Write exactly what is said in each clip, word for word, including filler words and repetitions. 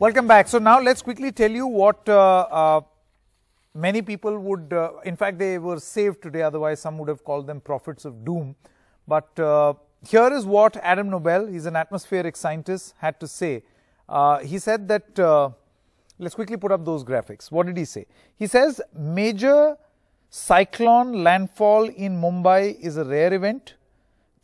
Welcome back. So now let's quickly tell you what uh, uh, many people would, uh, in fact they were saved today, otherwise some would have called them prophets of doom. But uh, here is what Adam Sobel, he's an atmospheric scientist, had to say. Uh, he said that, uh, let's quickly put up those graphics. What did he say? He says, major cyclone landfall in Mumbai is a rare event.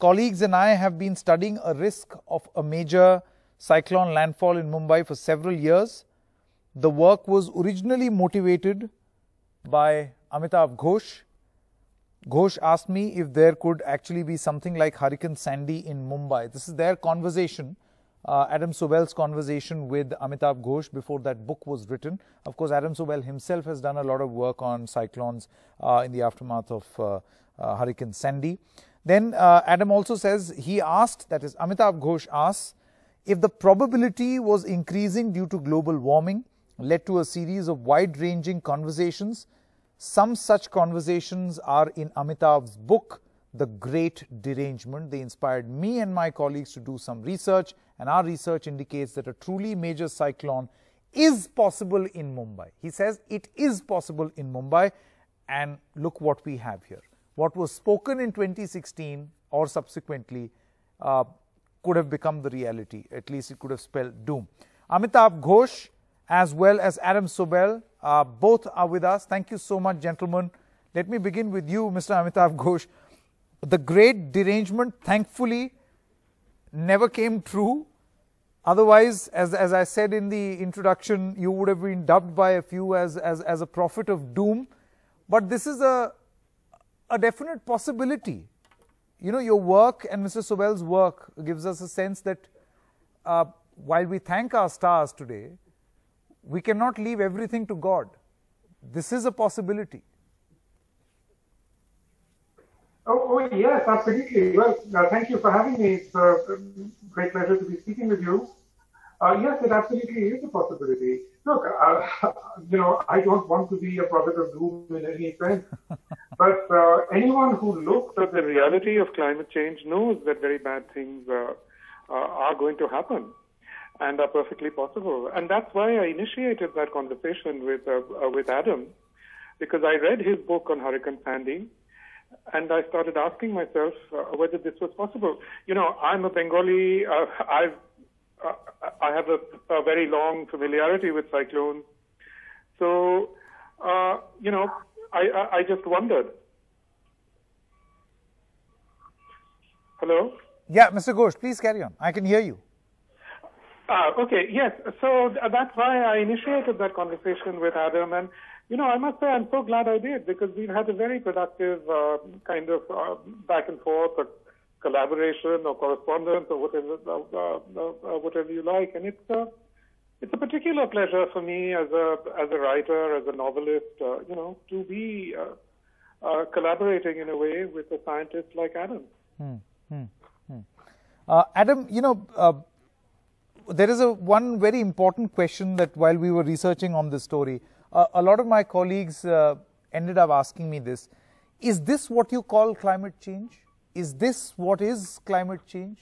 Colleagues and I have been studying a risk of a major cyclone landfall in Mumbai for several years. The work was originally motivated by Amitav Ghosh. Ghosh asked me if there could actually be something like Hurricane Sandy in Mumbai. This is their conversation, uh, Adam Sobel's conversation with Amitav Ghosh before that book was written. Of course, Adam Sobel himself has done a lot of work on cyclones uh, in the aftermath of uh, uh, Hurricane Sandy. Then uh, Adam also says he asked, that is Amitav Ghosh asks, if the probability was increasing due to global warming, led to a series of wide-ranging conversations. Some such conversations are in Amitav's book, The Great Derangement. They inspired me and my colleagues to do some research, and our research indicates that a truly major cyclone is possible in Mumbai. He says it is possible in Mumbai, and look what we have here. What was spoken in twenty sixteen or subsequently uh, could have become the reality, at least it could have spelled doom. Amitav Ghosh as well as Adam Sobel, uh, both are with us. Thank you so much, gentlemen. Let me begin with you, Mister Amitav Ghosh. The Great Derangement, thankfully, never came true. Otherwise, as, as I said in the introduction, you would have been dubbed by a few as, as, as a prophet of doom. But this is a, a definite possibility. You know, your work and Mister Sobel's work gives us a sense that uh, while we thank our stars today, we cannot leave everything to God. This is a possibility. Oh, oh yes, absolutely. Well, uh, thank you for having me. It's a great pleasure to be speaking with you. Uh, yes, it absolutely is a possibility. Look, uh, you know, I don't want to be a prophet of doom in any sense, but uh, anyone who looks at the reality of climate change knows that very bad things uh, uh, are going to happen and are perfectly possible. And that's why I initiated that conversation with, uh, uh, with Adam, because I read his book on Hurricane Sandy, and I started asking myself uh, whether this was possible. You know, I'm a Bengali, uh, I've Uh, I have a, a very long familiarity with cyclones. So, uh, you know, I, I, I just wondered. Hello? Yeah, Mister Ghosh, please carry on. I can hear you. Uh, okay, yes. So th that's why I initiated that conversation with Adam. And, you know, I must say I'm so glad I did, because we've had a very productive uh, kind of uh, back and forth, or collaboration or correspondence or whatever, uh, uh, uh, whatever you like, and it's a, it's a particular pleasure for me as a as a writer, as a novelist, uh, you know, to be uh, uh, collaborating in a way with a scientist like Adam. Hmm, hmm, hmm. Uh, Adam, you know, uh, there is a one very important question that while we were researching on this story, uh, a lot of my colleagues uh, ended up asking me this: is this what you call climate change? Is this what is climate change?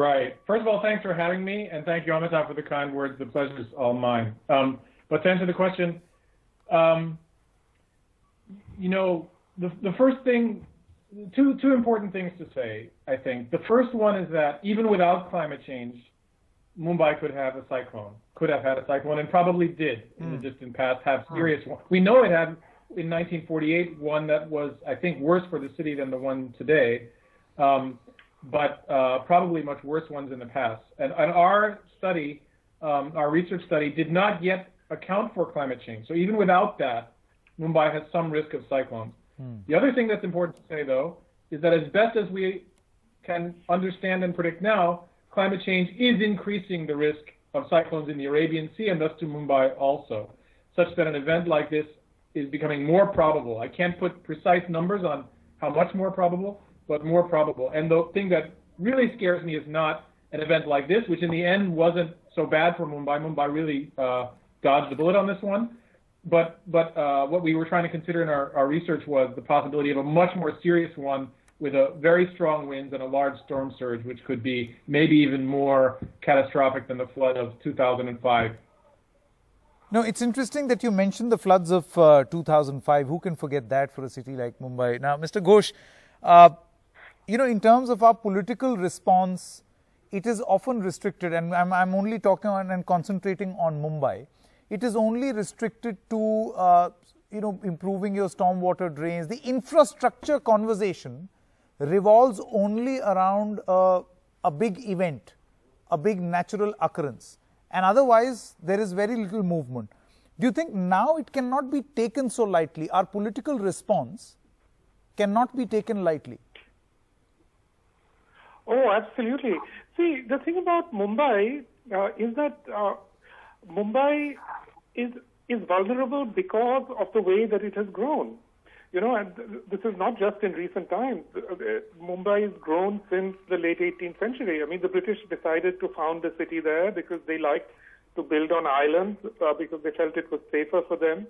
Right. First of all, thanks for having me, and thank you, Amitav, for the kind words. The pleasure is all mine. Um, but to answer the question, um, you know, the, the first thing, two, two important things to say, I think. The first one is that even without climate change, Mumbai could have a cyclone, could have had a cyclone, and probably did in mm. the distant past have serious oh. one. We know it had. In nineteen forty-eight, one that was, I think, worse for the city than the one today, um, but uh, probably much worse ones in the past. And, and our study, um, our research study, did not yet account for climate change. So even without that, Mumbai has some risk of cyclones. Hmm. The other thing that's important to say, though, is that as best as we can understand and predict now, climate change is increasing the risk of cyclones in the Arabian Sea and thus to Mumbai also, such that an event like this is becoming more probable. I can't put precise numbers on how much more probable, but more probable. And the thing that really scares me is not an event like this, which in the end wasn't so bad for Mumbai. Mumbai really uh, dodged the bullet on this one. But but uh, what we were trying to consider in our, our research was the possibility of a much more serious one with a very strong winds and a large storm surge, which could be maybe even more catastrophic than the flood of two thousand five. No, it's interesting that you mentioned the floods of uh, two thousand five. Who can forget that for a city like Mumbai? Now, Mister Ghosh, uh, you know, in terms of our political response, it is often restricted, and I'm, I'm only talking on and concentrating on Mumbai. It is only restricted to, uh, you know, improving your stormwater drains. The infrastructure conversation revolves only around uh, a big event, a big natural occurrence, and otherwise there is very little movement. Do you think now it cannot be taken so lightly? Our political response cannot be taken lightly. Oh, absolutely. See, the thing about Mumbai uh, is that uh, Mumbai is is vulnerable because of the way that it has grown. You know, and this is not just in recent times. Mumbai has grown since the late eighteenth century. I mean, the British decided to found the city there because they liked to build on islands uh, because they felt it was safer for them.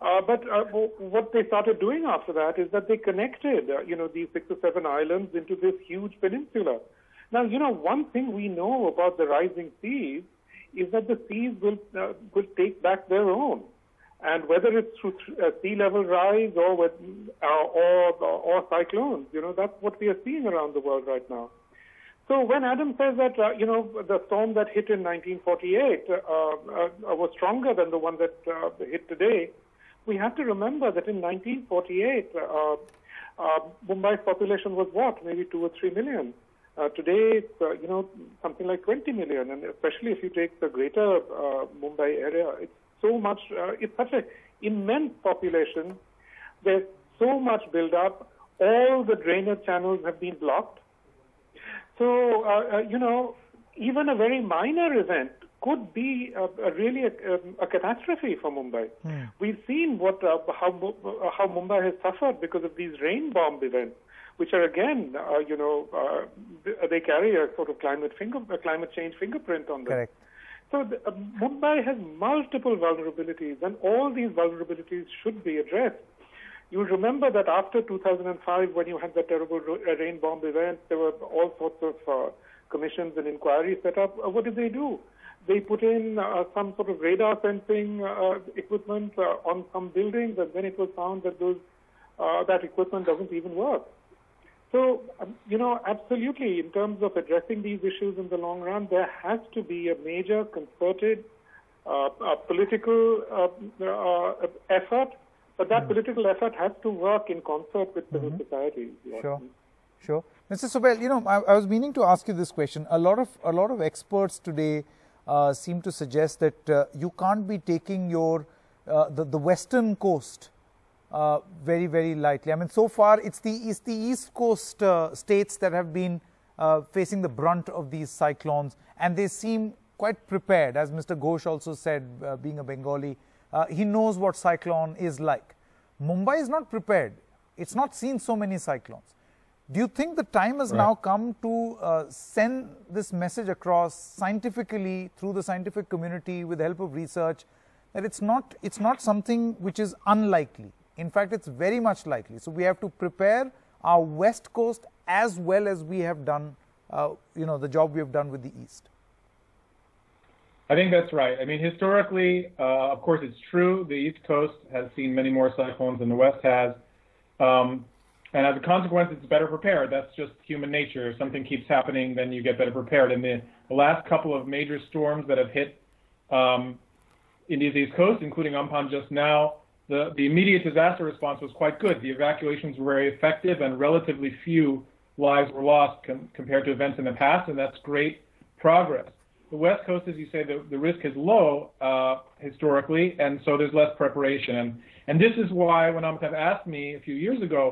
Uh, but uh, what they started doing after that is that they connected, uh, you know, these six or seven islands into this huge peninsula. Now, you know, one thing we know about the rising seas is that the seas will uh, will take back their own, and whether it's through uh, sea level rise or with uh, or, or or cyclones, you know, that's what we are seeing around the world right now. So when Adam says that, uh, you know, the storm that hit in nineteen forty-eight uh, uh, was stronger than the one that uh, hit today, we have to remember that in nineteen forty-eight, uh, uh, Mumbai's population was what, maybe two or three million. Uh, today, it's, uh, you know, something like twenty million, and especially if you take the greater uh, Mumbai area, it's so much, uh, it's such an immense population. There's so much buildup. All the drainage channels have been blocked. So, uh, uh, you know, even a very minor event could be a, a really a, a catastrophe for Mumbai. Yeah. We've seen what uh, how, how Mumbai has suffered because of these rain bomb events, which are again, uh, you know, uh, they carry a sort of climate finger, a climate change fingerprint on them. Correct. So the, uh, Mumbai has multiple vulnerabilities, and all these vulnerabilities should be addressed. You'll remember that after two thousand five, when you had the terrible rain bomb event, there were all sorts of uh, commissions and inquiries set up. Uh, what did they do? They put in uh, some sort of radar sensing uh, equipment uh, on some buildings, and then it was found that those uh, that equipment doesn't even work. So, um, you know, absolutely, in terms of addressing these issues in the long run, there has to be a major concerted uh, uh, political uh, uh, effort, but that mm-hmm. political effort has to work in concert with civil mm-hmm. society. Sure, sure. Mister Sobel, you know, I, I was meaning to ask you this question. A lot of, a lot of experts today uh, seem to suggest that uh, you can't be taking your, uh, the, the western coast Uh, very, very lightly. I mean, so far it's the, it's the East Coast uh, states that have been uh, facing the brunt of these cyclones, and they seem quite prepared. As Mister Ghosh also said, uh, being a Bengali, uh, he knows what cyclone is like. Mumbai is not prepared. It's not seen so many cyclones. Do you think the time has right. now come to uh, send this message across scientifically through the scientific community with the help of research that it's not, it's not something which is unlikely? In fact, it's very much likely. So we have to prepare our West Coast as well as we have done, uh, you know, the job we have done with the East. I think that's right. I mean, historically, uh, of course, it's true. The East Coast has seen many more cyclones than the West has. Um, and as a consequence, it's better prepared. That's just human nature. If something keeps happening, then you get better prepared. And the, the last couple of major storms that have hit um, India's East Coast, including Amphan just now, The, the immediate disaster response was quite good. The evacuations were very effective, and relatively few lives were lost com compared to events in the past, and that's great progress. The West Coast, as you say, the, the risk is low uh, historically, and so there's less preparation. And, and this is why when Amitav asked me a few years ago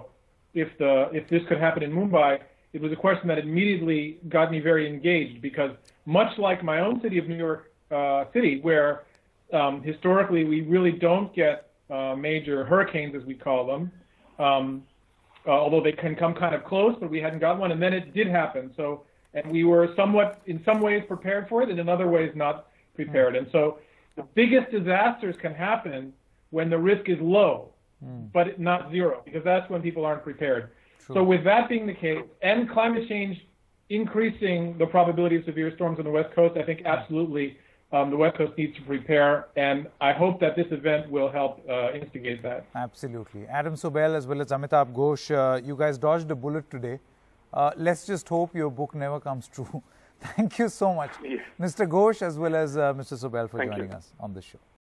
if, the, if this could happen in Mumbai, it was a question that immediately got me very engaged, because much like my own city of New York uh, City, where um, historically we really don't get Uh, major hurricanes, as we call them, um, uh, although they can come kind of close, but we hadn't got one, and then it did happen. So, and we were somewhat, in some ways, prepared for it, and in other ways, not prepared. Mm. And so, the biggest disasters can happen when the risk is low, mm. but not zero, because that's when people aren't prepared. Sure. So with that being the case, and climate change increasing the probability of severe storms on the West Coast, I think absolutely um, the West Coast needs to prepare, and I hope that this event will help uh, instigate that. Absolutely. Adam Sobel as well as Amitav Ghosh, uh, you guys dodged a bullet today. Uh, let's just hope your book never comes true. Thank you so much, yeah. Mister Ghosh as well as uh, Mister Sobel for Thank joining you. us on the show.